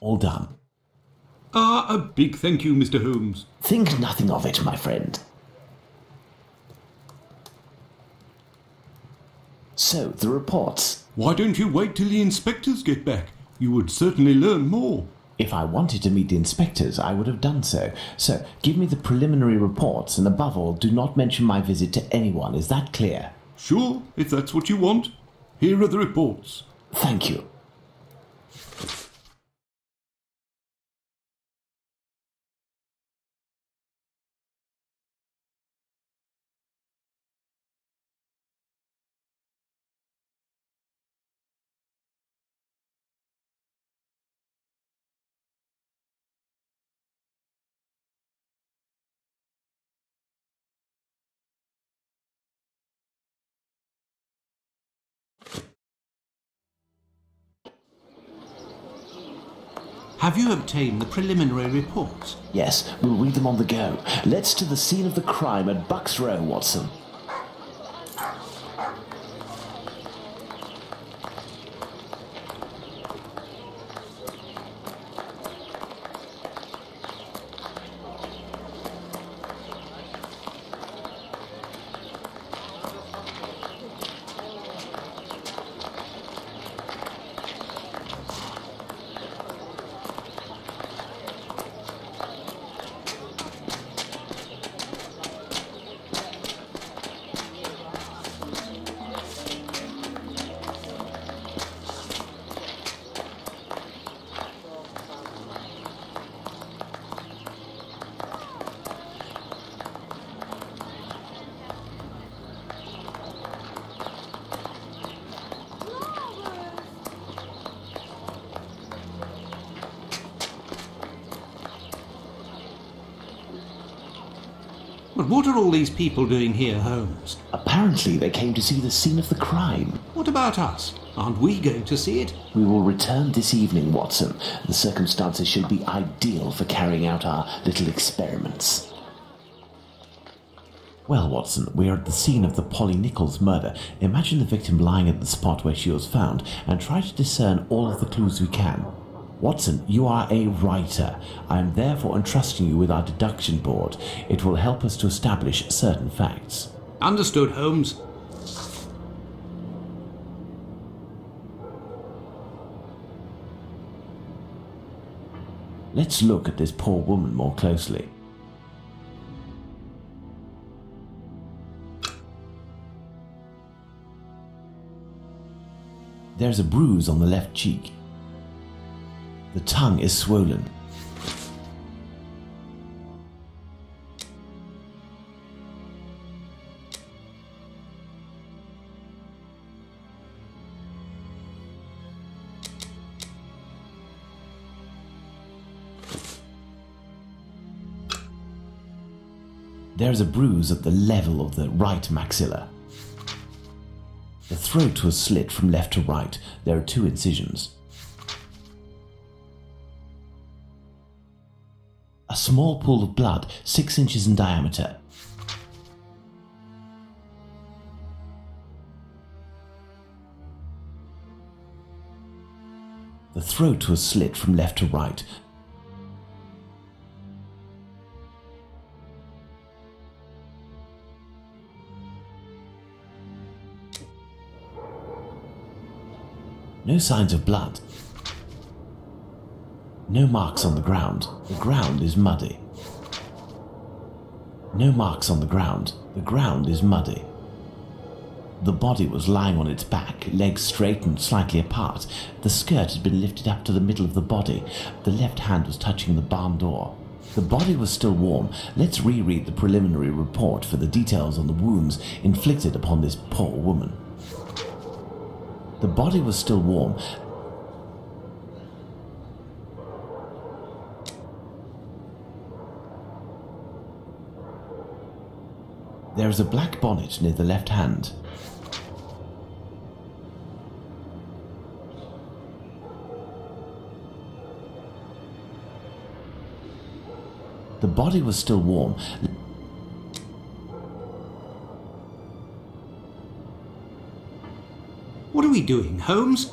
All done. A big thank you, Mr. Holmes. Think nothing of it, my friend. So, the reports. Why don't you wait till the inspectors get back? You would certainly learn more. If I wanted to meet the inspectors, I would have done so. So, give me the preliminary reports, and above all, do not mention my visit to anyone. Is that clear? Sure, if that's what you want. Here are the reports. Thank you. Have you obtained the preliminary reports? Yes, we'll read them on the go. Let's to the scene of the crime at Buck's Row, Watson. But what are all these people doing here, Holmes? Apparently they came to see the scene of the crime. What about us? Aren't we going to see it? We will return this evening, Watson. The circumstances should be ideal for carrying out our little experiments. Well, Watson, we are at the scene of the Polly Nichols murder. Imagine the victim lying at the spot where she was found and try to discern all of the clues we can. Watson, you are a writer. I am therefore entrusting you with our deduction board. It will help us to establish certain facts. Understood, Holmes. Let's look at this poor woman more closely. There's a bruise on the left cheek. The tongue is swollen. There is a bruise at the level of the right maxilla. The throat was slit from left to right. There are 2 incisions. A small pool of blood, 6 inches in diameter. The throat was slit from left to right. No signs of blood. No marks on the ground. The ground is muddy. No marks on the ground. The ground is muddy. The body was lying on its back, legs straight and slightly apart. The skirt had been lifted up to the middle of the body. The left hand was touching the barn door. The body was still warm. Let's reread the preliminary report for the details on the wounds inflicted upon this poor woman. The body was still warm. There is a black bonnet near the left hand. The body was still warm. What are we doing, Holmes?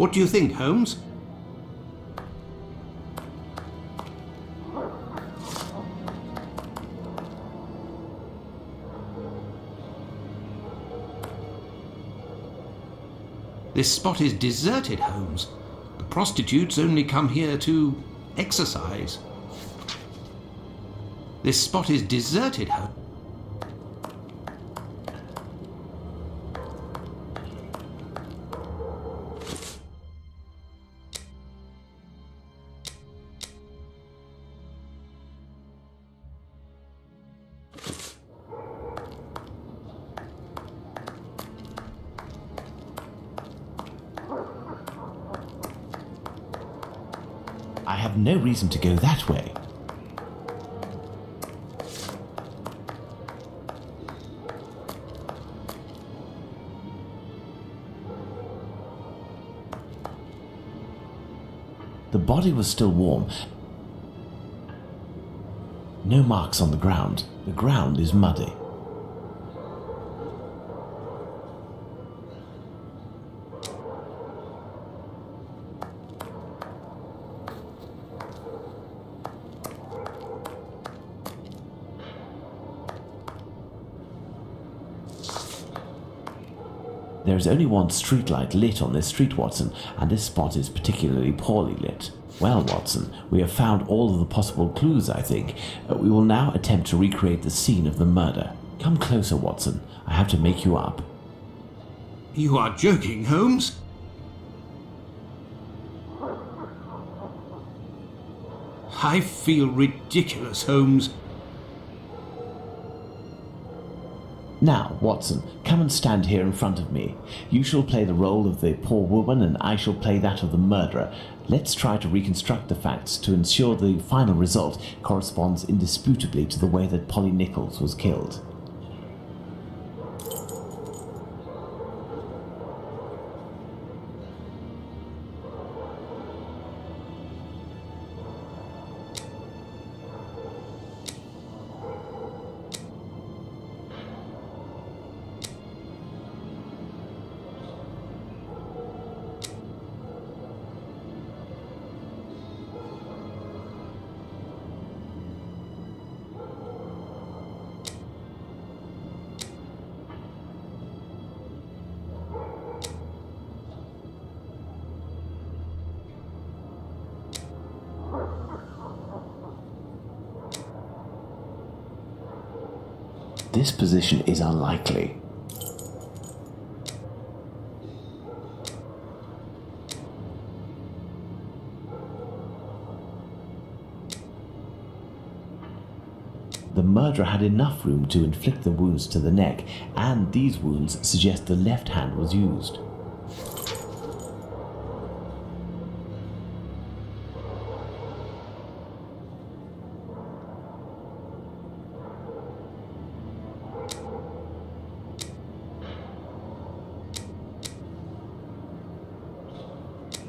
What do you think, Holmes? This spot is deserted, Holmes. The prostitutes only come here to exercise. This spot is deserted, Holmes. I have no reason to go that way. The body was still warm. No marks on the ground. The ground is muddy. There is only one streetlight lit on this street, Watson, and this spot is particularly poorly lit. Well, Watson, we have found all of the possible clues, I think. We will now attempt to recreate the scene of the murder. Come closer, Watson. I have to make you up. You are joking, Holmes? I feel ridiculous, Holmes. Now, Watson, come and stand here in front of me. You shall play the role of the poor woman and I shall play that of the murderer. Let's try to reconstruct the facts to ensure the final result corresponds indisputably to the way that Polly Nichols was killed. This position is unlikely. The murderer had enough room to inflict the wounds to the neck, and these wounds suggest the left hand was used.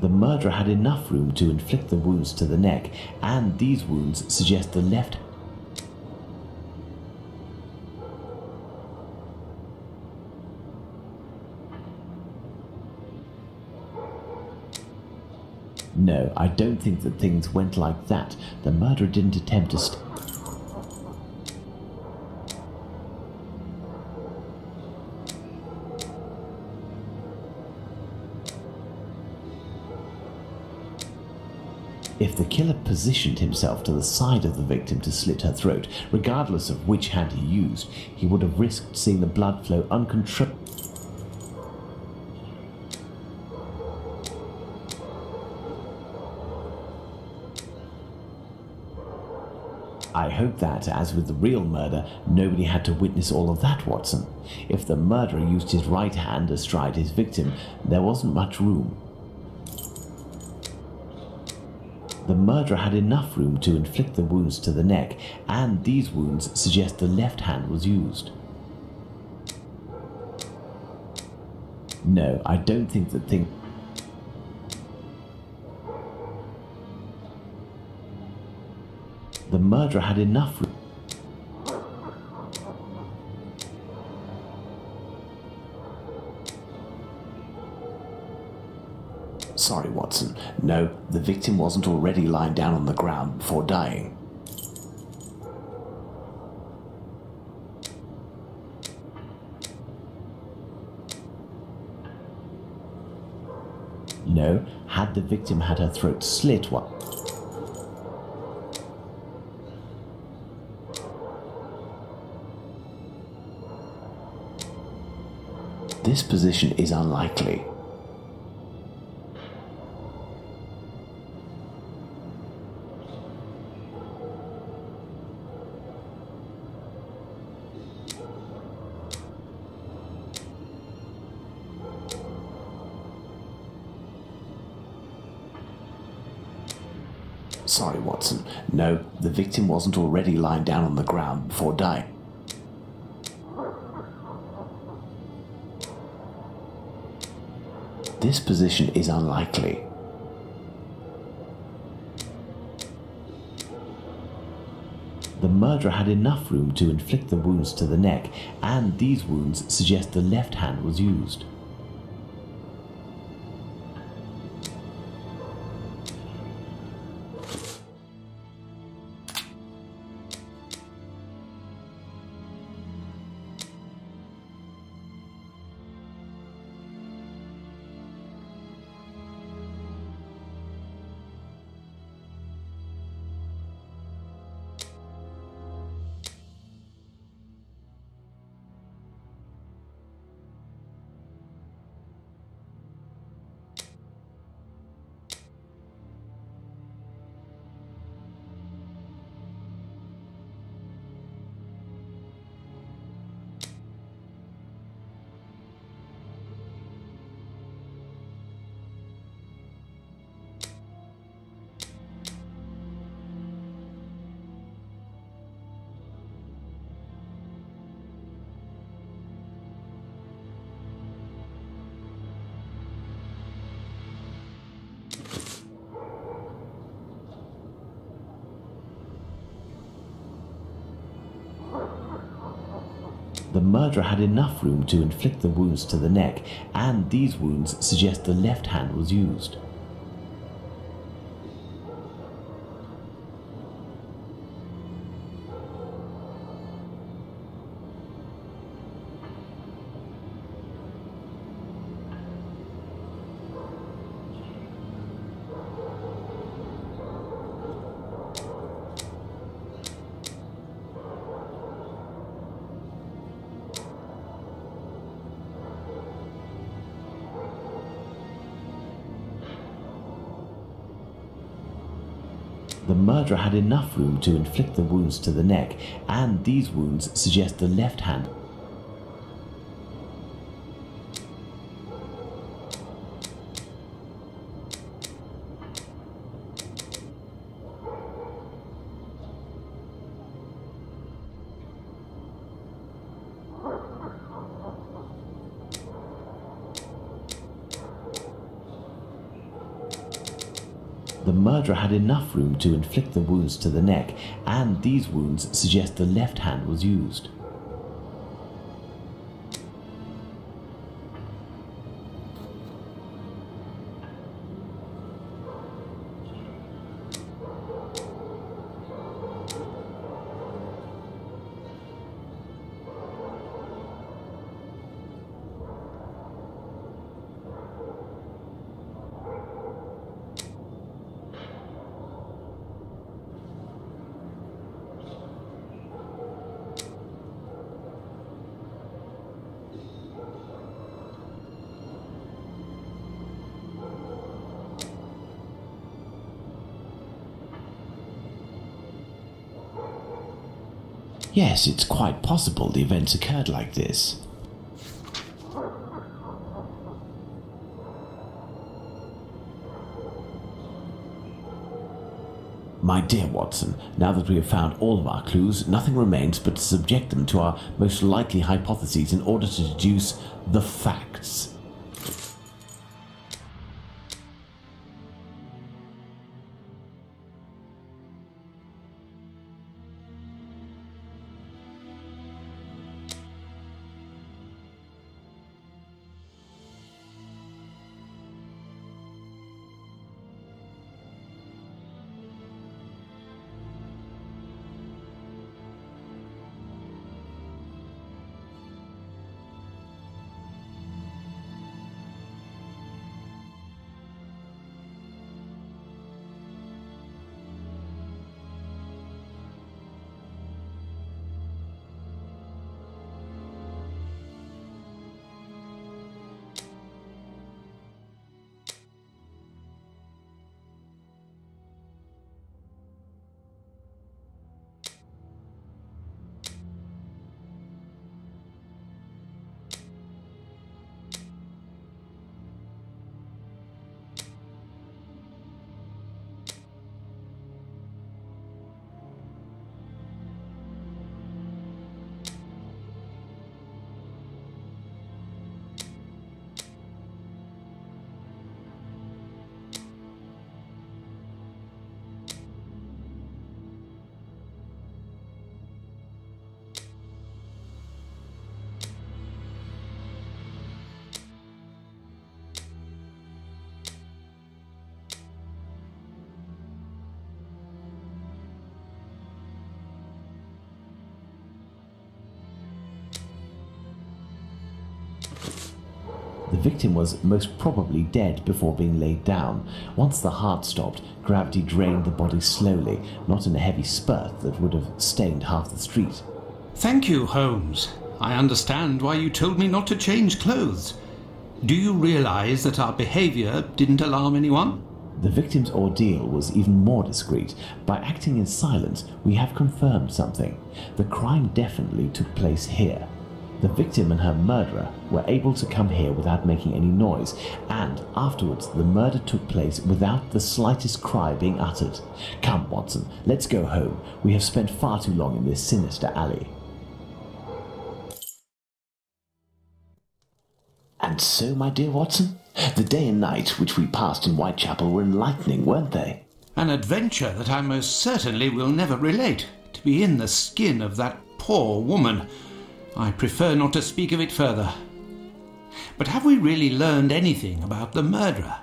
The murderer had enough room to inflict the wounds to the neck, and these wounds suggest the left. No, I don't think that things went like that. The murderer didn't attempt to If the killer positioned himself to the side of the victim to slit her throat, regardless of which hand he used, he would have risked seeing the blood flow uncontrolled. I hope that, as with the real murder, nobody had to witness all of that, Watson. If the murderer used his right hand astride his victim, there wasn't much room. The murderer had enough room to inflict the wounds to the neck, and these wounds suggest the left hand was used. No, I don't think that thing. The murderer had enough room. Sorry, Watson. No, the victim wasn't already lying down on the ground before dying. No, had the victim had her throat slit, what? This position is unlikely. Sorry, Watson. No, the victim wasn't already lying down on the ground before dying. This position is unlikely. The murderer had enough room to inflict the wounds to the neck, and these wounds suggest the left hand was used. The murderer had enough room to inflict the wounds to the neck, and these wounds suggest the left hand was used. The murderer had enough room to inflict the wounds to the neck, and these wounds suggest the left hand. The murderer had enough room to inflict the wounds to the neck, and these wounds suggest the left hand was used. Yes, it's quite possible the events occurred like this. My dear Watson, now that we have found all of our clues, nothing remains but to subject them to our most likely hypotheses in order to deduce the facts. victim was most probably dead before being laid down. Once the heart stopped, gravity drained the body slowly, not in a heavy spurt that would have stained half the street. Thank you, Holmes. I understand why you told me not to change clothes. Do you realize that our behavior didn't alarm anyone? The victim's ordeal was even more discreet. By acting in silence, we have confirmed something. The crime definitely took place here. The victim and her murderer were able to come here without making any noise, and afterwards the murder took place without the slightest cry being uttered. Come, Watson, let's go home. We have spent far too long in this sinister alley. And so, my dear Watson, the day and night which we passed in Whitechapel were enlightening, weren't they? An adventure that I most certainly will never relate. To be in the skin of that poor woman. I prefer not to speak of it further. But have we really learned anything about the murderer?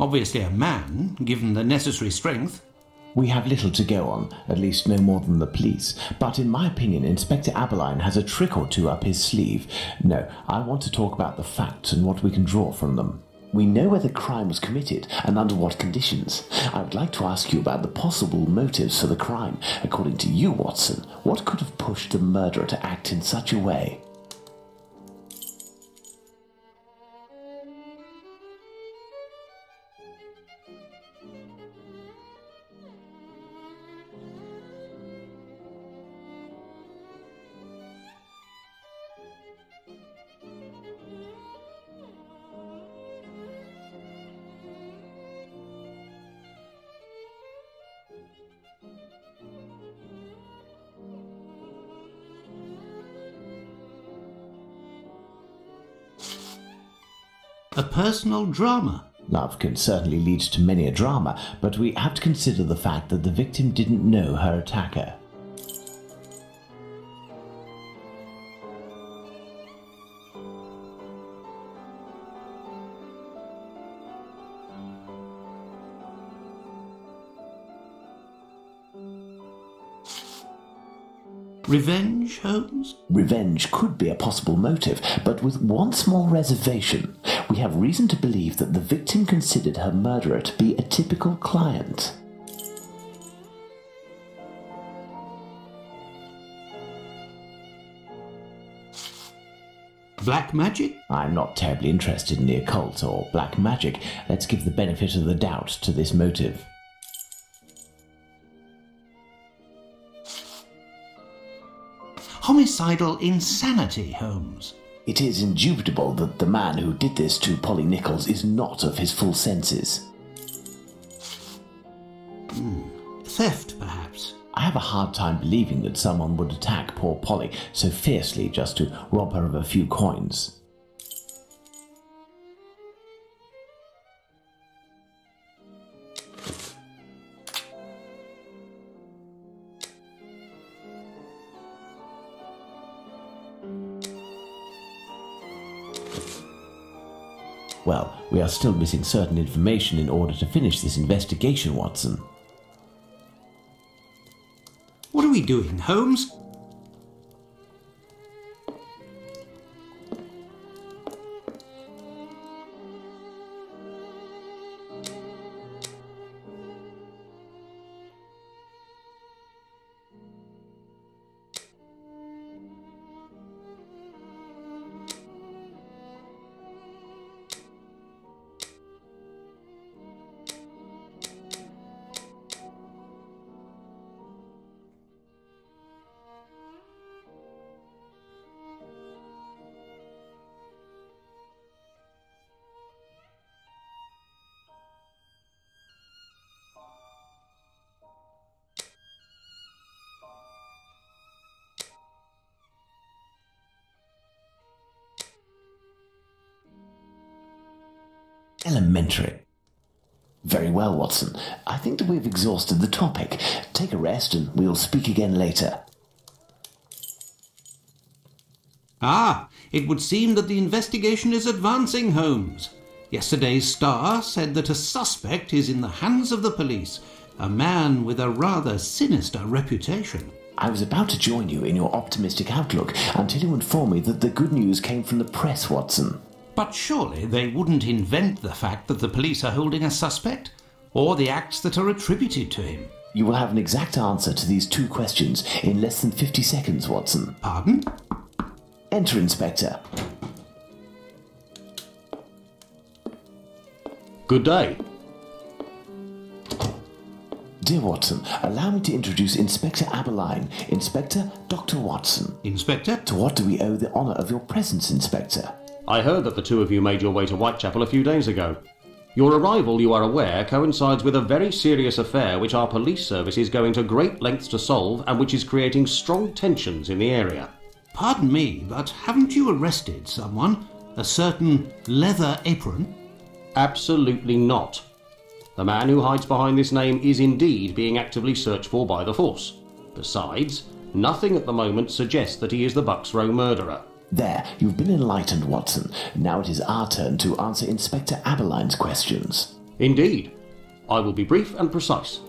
Obviously a man, given the necessary strength. We have little to go on, at least no more than the police. But in my opinion, Inspector Abberline has a trick or two up his sleeve. No, I want to talk about the facts and what we can draw from them. We know where the crime was committed and under what conditions. I would like to ask you about the possible motives for the crime. According to you, Watson, what could have pushed the murderer to act in such a way? A personal drama. Love can certainly lead to many a drama, but we have to consider the fact that the victim didn't know her attacker. Revenge, Holmes? Revenge could be a possible motive, but with one small reservation. We have reason to believe that the victim considered her murderer to be a typical client. Black magic? I'm not terribly interested in the occult or black magic. Let's give the benefit of the doubt to this motive. Homicidal insanity, Holmes. It is indubitable that the man who did this to Polly Nichols is not of his full senses. Theft, perhaps? I have a hard time believing that someone would attack poor Polly so fiercely just to rob her of a few coins. Well, we are still missing certain information in order to finish this investigation, Watson. What are we doing, Holmes? Elementary. Very well, Watson. I think that we've exhausted the topic. Take a rest and we'll speak again later. Ah, it would seem that the investigation is advancing, Holmes. Yesterday's Star said that a suspect is in the hands of the police, a man with a rather sinister reputation. I was about to join you in your optimistic outlook until you informed me that the good news came from the press, Watson. But surely they wouldn't invent the fact that the police are holding a suspect, or the acts that are attributed to him. You will have an exact answer to these two questions in less than 50 seconds, Watson. Pardon? Enter, Inspector. Good day. Dear Watson, allow me to introduce Inspector Abberline. Inspector, Dr. Watson. Inspector? To what do we owe the honour of your presence, Inspector? I heard that the two of you made your way to Whitechapel a few days ago. Your arrival, you are aware, coincides with a very serious affair which our police service is going to great lengths to solve and which is creating strong tensions in the area. Pardon me, but haven't you arrested someone? A certain Leather Apron? Absolutely not. The man who hides behind this name is indeed being actively searched for by the force. Besides, nothing at the moment suggests that he is the Buck's Row murderer. There, you've been enlightened, Watson. Now it is our turn to answer Inspector Abberline's questions. Indeed. I will be brief and precise.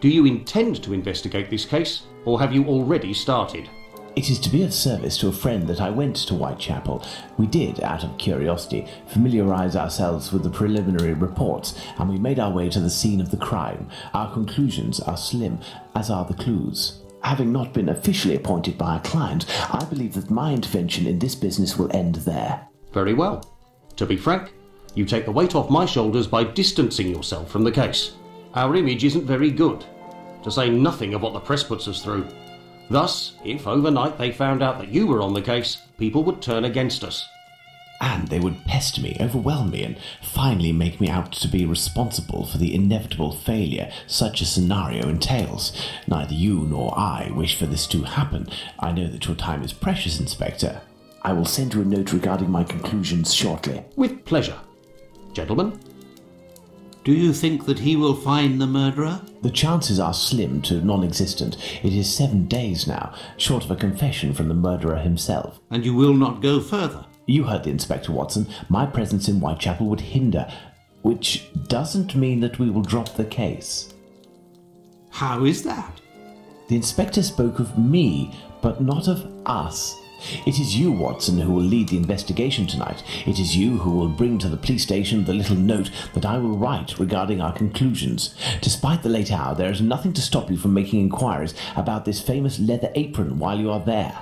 Do you intend to investigate this case, or have you already started? It is to be of service to a friend that I went to Whitechapel. We did, out of curiosity, familiarise ourselves with the preliminary reports, and we made our way to the scene of the crime. Our conclusions are slim, as are the clues. Having not been officially appointed by our client, I believe that my intervention in this business will end there. Very well. To be frank, you take the weight off my shoulders by distancing yourself from the case. Our image isn't very good, to say nothing of what the press puts us through. Thus, if overnight they found out that you were on the case, people would turn against us. And they would pester me, overwhelm me, and finally make me out to be responsible for the inevitable failure such a scenario entails. Neither you nor I wish for this to happen. I know that your time is precious, Inspector. I will send you a note regarding my conclusions shortly. With pleasure. Gentlemen? Do you think that he will find the murderer? The chances are slim to non-existent. It is 7 days now, short of a confession from the murderer himself. And you will not go further? You heard the Inspector, Watson. My presence in Whitechapel would hinder, which doesn't mean that we will drop the case. How is that? The Inspector spoke of me, but not of us. It is you, Watson, who will lead the investigation tonight. It is you who will bring to the police station the little note that I will write regarding our conclusions. Despite the late hour, there is nothing to stop you from making inquiries about this famous Leather Apron while you are there.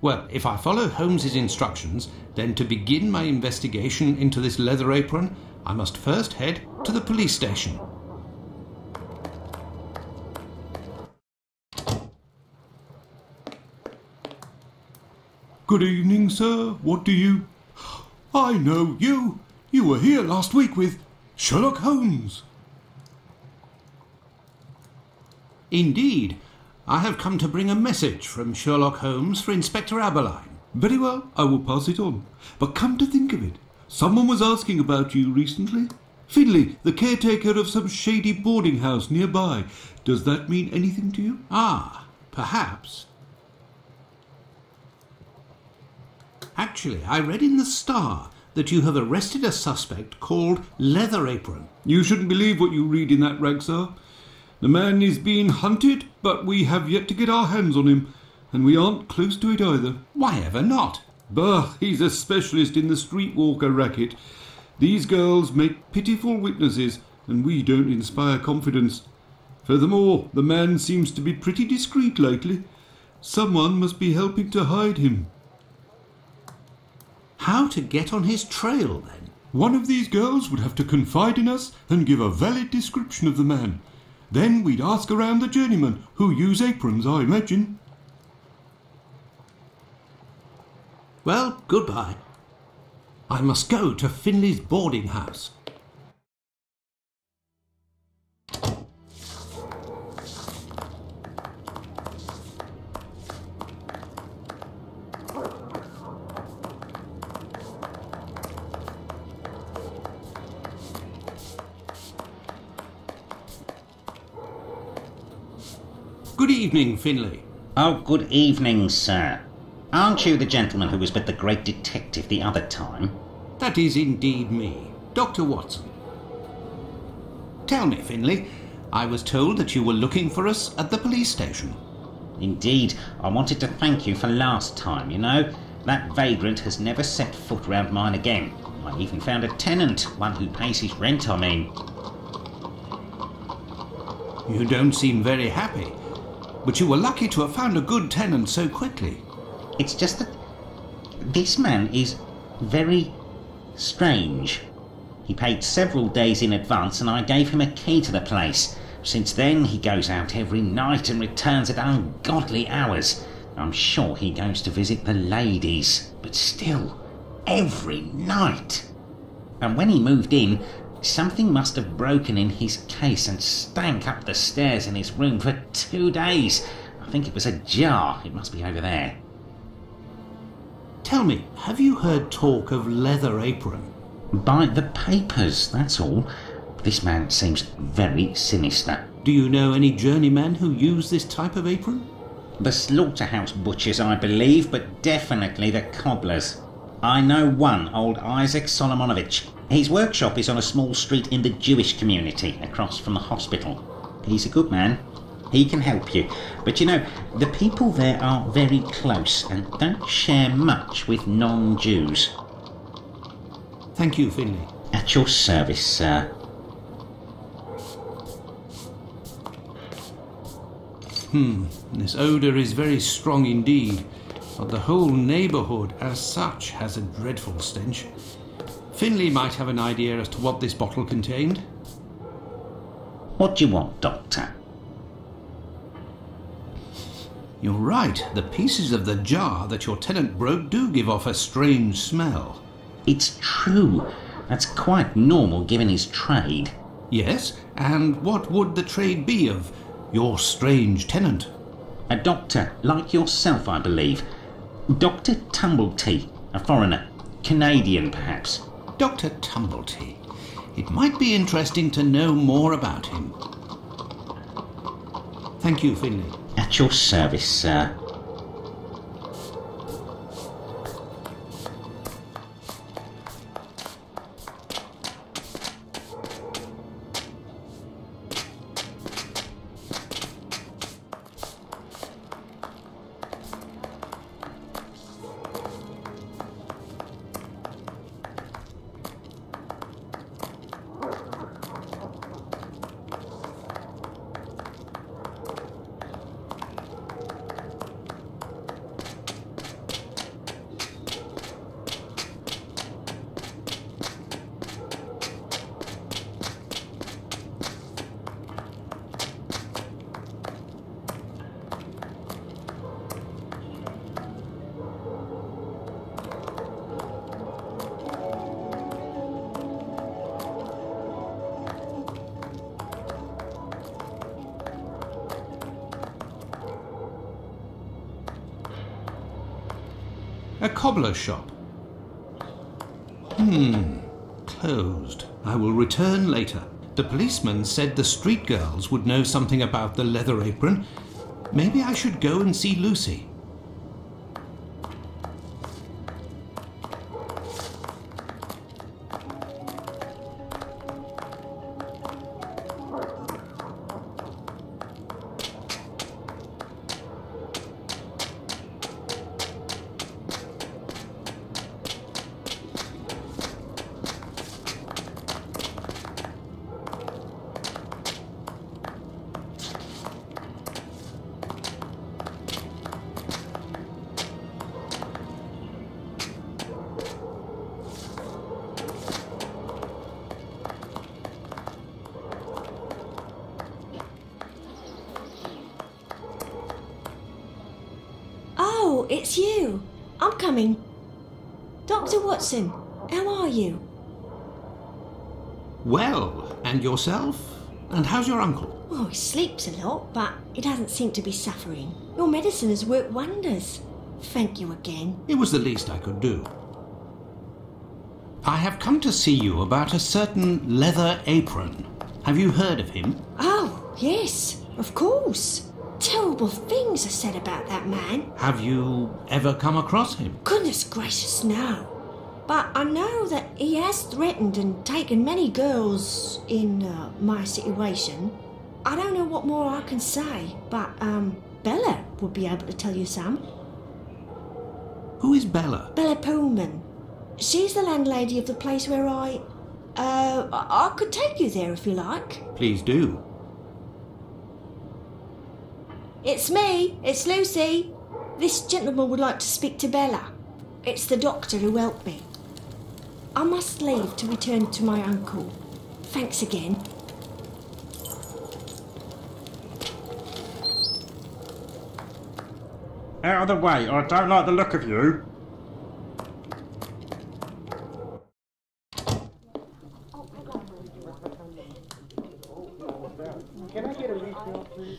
Well, if I follow Holmes's instructions, then to begin my investigation into this Leather Apron, I must first head to the police station. Good evening, sir. What do you... I know you. You were here last week with Sherlock Holmes. Indeed. I have come to bring a message from Sherlock Holmes for Inspector Abberline. Very well, I will pass it on. But come to think of it, someone was asking about you recently. Finlay, the caretaker of some shady boarding house nearby. Does that mean anything to you? Ah, perhaps. Actually, I read in the Star that you have arrested a suspect called Leather Apron. You shouldn't believe what you read in that rag, sir. The man is being hunted, but we have yet to get our hands on him, and we aren't close to it either. Why ever not? Bah, he's a specialist in the streetwalker racket. These girls make pitiful witnesses, and we don't inspire confidence. Furthermore, the man seems to be pretty discreet lately. Someone must be helping to hide him. How to get on his trail, then? One of these girls would have to confide in us and give a valid description of the man. Then we'd ask around the journeymen, who use aprons, I imagine. Well, goodbye. I must go to Finlay's boarding house. Good evening, Finlay. Oh, good evening, sir. Aren't you the gentleman who was with the great detective the other time? That is indeed me, Dr. Watson. Tell me, Finlay, I was told that you were looking for us at the police station. Indeed, I wanted to thank you for last time, you know. That vagrant has never set foot round mine again. I even found a tenant, one who pays his rent, I mean. You don't seem very happy. But you were lucky to have found a good tenant so quickly. It's just that this man is very strange. He paid several days in advance and I gave him a key to the place. Since then he goes out every night and returns at ungodly hours. I'm sure he goes to visit the ladies, but still, every night. And when he moved in, something must have broken in his case and stank up the stairs in his room for 2 days. I think it was a jar. It must be over there. Tell me, have you heard talk of Leather Apron? By the papers, that's all. This man seems very sinister. Do you know any journeymen who use this type of apron? The slaughterhouse butchers, I believe, but definitely the cobblers. I know one, old Isaac Solomonovich. His workshop is on a small street in the Jewish community, across from the hospital. He's a good man. He can help you. But you know, the people there are very close and don't share much with non-Jews. Thank you, Finlay. At your service, sir. This odour is very strong indeed. But the whole neighbourhood as such has a dreadful stench. Finlay might have an idea as to what this bottle contained. What do you want, Doctor? You're right. The pieces of the jar that your tenant broke do give off a strange smell. It's true. That's quite normal given his trade. Yes, and what would the trade be of your strange tenant? A doctor, like yourself, I believe. Dr. Tumblety, a foreigner. Canadian, perhaps. Dr. Tumblety. It might be interesting to know more about him. Thank you, Finlay. At your service, sir. A cobbler shop. Closed. I will return later. The policeman said the street girls would know something about the Leather Apron. Maybe I should go and see Lucy. Oh, it's you. I'm coming. Dr. Watson, how are you? Well, and yourself? And how's your uncle? Oh, he sleeps a lot, but he doesn't seem to be suffering. Your medicine has worked wonders. Thank you again. It was the least I could do. I have come to see you about a certain Leather Apron. Have you heard of him? Oh, yes, of course. Terrible things are said about that man. Have you ever come across him? Goodness gracious, no. But I know that he has threatened and taken many girls in my situation. I don't know what more I can say, but Bella would be able to tell you some. Who is Bella? Bella Pullman. She's the landlady of the place where I could take you there if you like. Please do. It's me. It's Lucy. This gentleman would like to speak to Bella. It's the doctor who helped me. I must leave to return to my uncle. Thanks again. Out of the way, I don't like the look of you. Can I get a refill, please?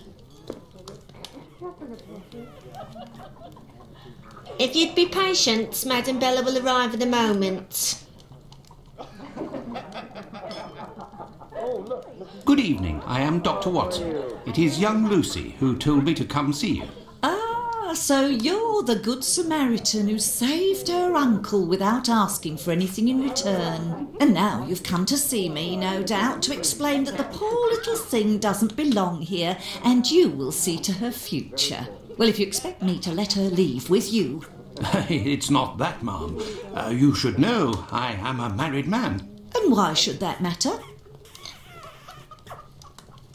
If you'd be patient, Madam Bella will arrive in a moment. Good evening, I am Dr. Watson. It is young Lucy who told me to come see you. So you're the good Samaritan who saved her uncle without asking for anything in return. And now you've come to see me, no doubt, to explain that the poor little thing doesn't belong here and you will see to her future. Well, if you expect me to let her leave with you... It's not that, ma'am. You should know I am a married man. And why should that matter?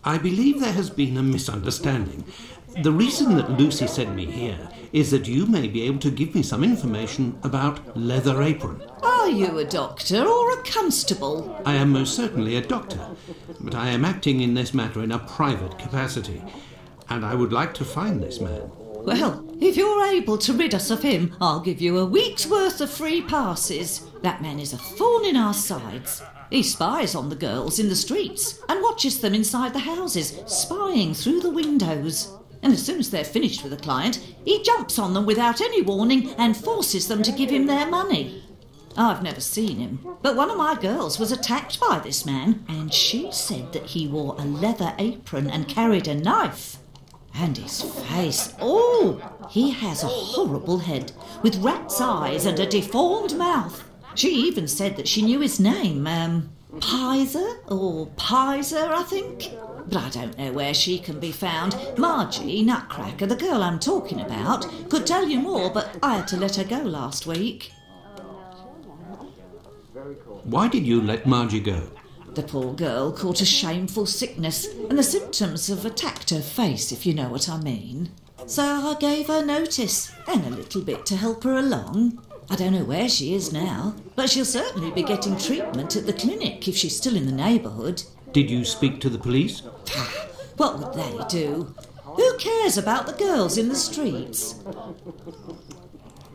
I believe there has been a misunderstanding. The reason that Lucy sent me here is that you may be able to give me some information about Leather Apron. Are you a doctor or a constable? I am most certainly a doctor, but I am acting in this matter in a private capacity, and I would like to find this man. Well, if you're able to rid us of him, I'll give you a week's worth of free passes. That man is a thorn in our sides. He spies on the girls in the streets and watches them inside the houses, spying through the windows. And as soon as they're finished with a client, he jumps on them without any warning and forces them to give him their money. I've never seen him, but one of my girls was attacked by this man, and she said that he wore a leather apron and carried a knife. And his face, oh, he has a horrible head, with rat's eyes and a deformed mouth. She even said that she knew his name, Pizer, or Pizer, I think. But I don't know where she can be found. Margie, Nutcracker, the girl I'm talking about, could tell you more, but I had to let her go last week. Why did you let Margie go? The poor girl caught a shameful sickness, and the symptoms have attacked her face, if you know what I mean. So I gave her notice, and a little bit to help her along. I don't know where she is now, but she'll certainly be getting treatment at the clinic if she's still in the neighbourhood. Did you speak to the police? What would they do? Who cares about the girls in the streets?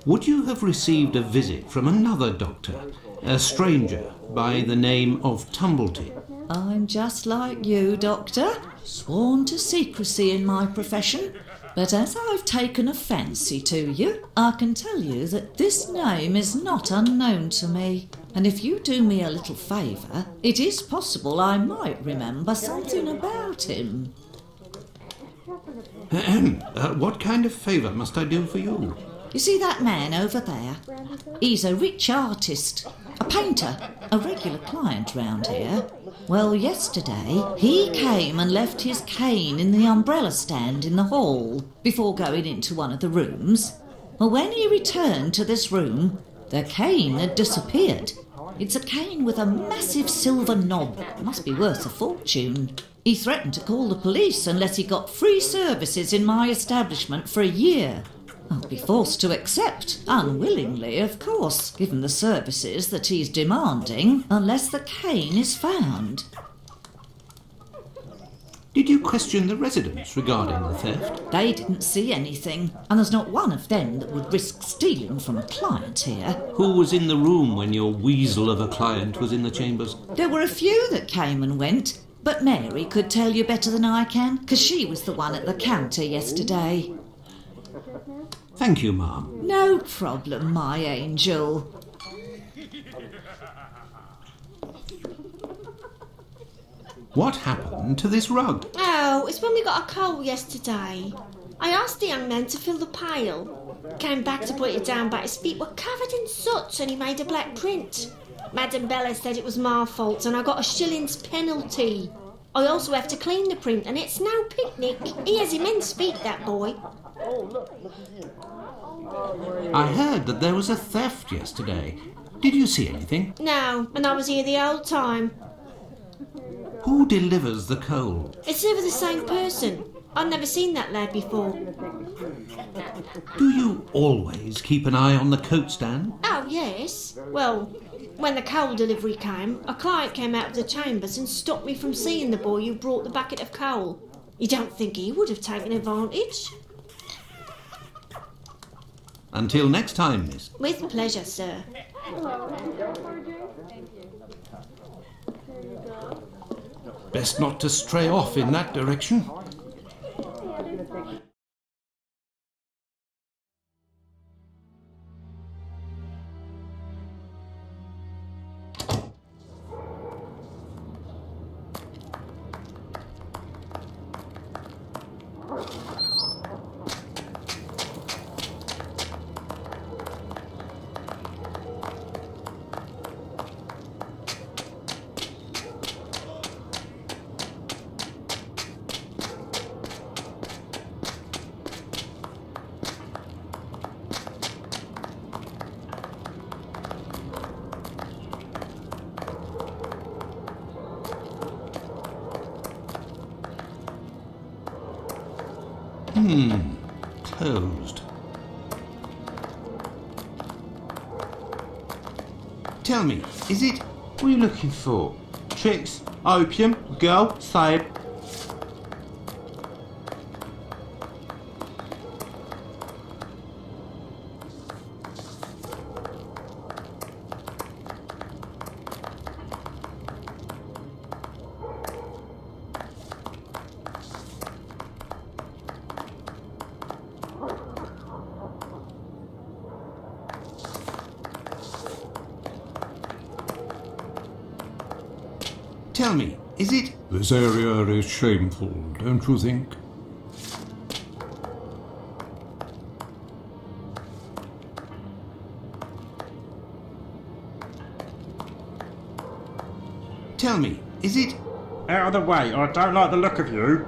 Would you have received a visit from another doctor, a stranger by the name of Tumblety? I'm just like you, Doctor, sworn to secrecy in my profession. But as I've taken a fancy to you, I can tell you that this name is not unknown to me. And if you do me a little favour, it is possible I might remember something about him. What kind of favour must I do for you? You see that man over there? He's a rich artist, a painter, a regular client round here. Well, yesterday he came and left his cane in the umbrella stand in the hall before going into one of the rooms. Well, when he returned to this room, the cane had disappeared. It's a cane with a massive silver knob. It must be worth a fortune. He threatened to call the police unless he got free services in my establishment for a year. I'll be forced to accept, unwillingly, of course, given the services that he's demanding, unless the cane is found. Did you question the residents regarding the theft? They didn't see anything, and there's not one of them that would risk stealing from a client here. Who was in the room when your weasel of a client was in the chambers? There were a few that came and went, but Mary could tell you better than I can, because she was the one at the counter yesterday. Thank you, ma'am. No problem, my angel. What happened to this rug? Oh, it's when we got a coal yesterday. I asked the young man to fill the pile. Came back to put it down, but his feet were covered in soot and he made a black print. Madam Bella said it was my fault and I got a shilling's penalty. I also have to clean the print and it's no picnic. He has immense feet, that boy. I heard that there was a theft yesterday. Did you see anything? No, and I was here the whole time. Who delivers the coal? It's never the same person. I've never seen that lad before. Do you always keep an eye on the coat stand? Oh, yes. Well, when the coal delivery came, a client came out of the chambers and stopped me from seeing the boy who brought the bucket of coal. You don't think he would have taken advantage? Until next time, miss. With pleasure, sir. Best not to stray off in that direction. Closed. Tell me, is it... What are you looking for? Tricks, opium, girl, save. Tell me, is it... This area is shameful, don't you think? Tell me, is it... Out of the way, I don't like the look of you.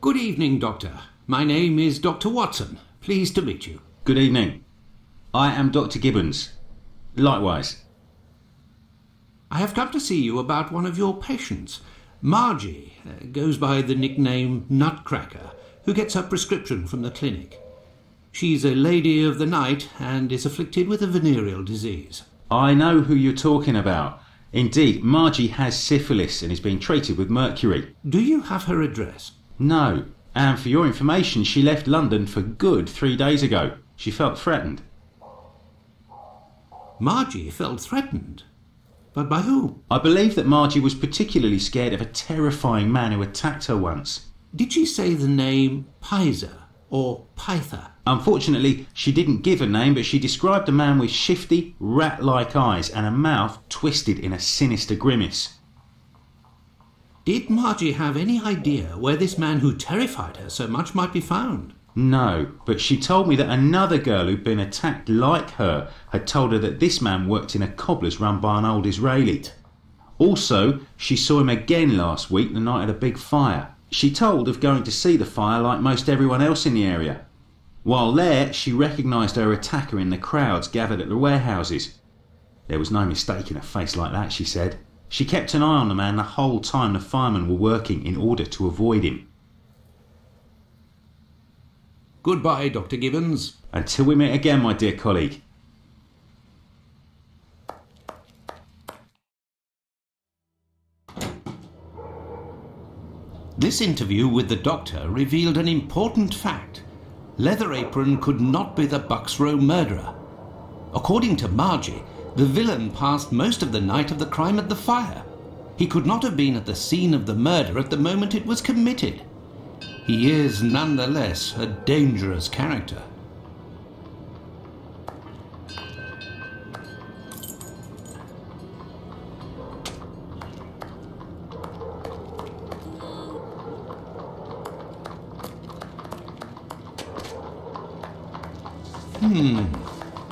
Good evening, Doctor. My name is Dr. Watson. Pleased to meet you. Good evening. I am Dr. Gibbons. Likewise. I have come to see you about one of your patients. Margie goes by the nickname Nutcracker, who gets her prescription from the clinic. She's a lady of the night and is afflicted with a venereal disease. I know who you're talking about. Indeed, Margie has syphilis and is being treated with mercury. Do you have her address? No, and for your information, she left London for good 3 days ago. She felt threatened. Margie felt threatened? But by who? I believe that Margie was particularly scared of a terrifying man who attacked her once. Did she say the name Pizer or Pizer? Unfortunately, she didn't give a name, but she described a man with shifty, rat-like eyes and a mouth twisted in a sinister grimace. Did Margie have any idea where this man who terrified her so much might be found? No, but she told me that another girl who'd been attacked like her had told her that this man worked in a cobbler's run by an old Israeli. Also, she saw him again last week, the night of the big fire. She told of going to see the fire like most everyone else in the area. While there, she recognised her attacker in the crowds gathered at the warehouses. There was no mistaking a face like that, she said. She kept an eye on the man the whole time the firemen were working in order to avoid him. Goodbye, Dr. Gibbons. Until we meet again, my dear colleague. This interview with the doctor revealed an important fact. Leather Apron could not be the Buck's Row murderer. According to Margie, the villain passed most of the night of the crime at the fire. He could not have been at the scene of the murder at the moment it was committed. He is, nonetheless, a dangerous character.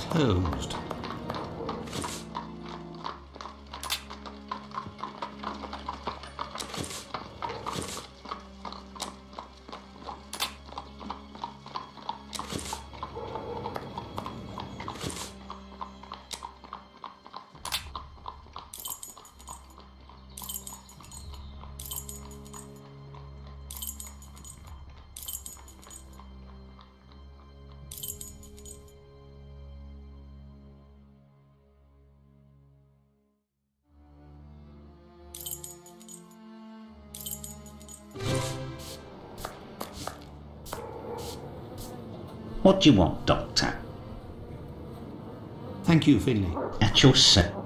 Closed. What do you want, Doctor? Thank you, Finlay. At your service.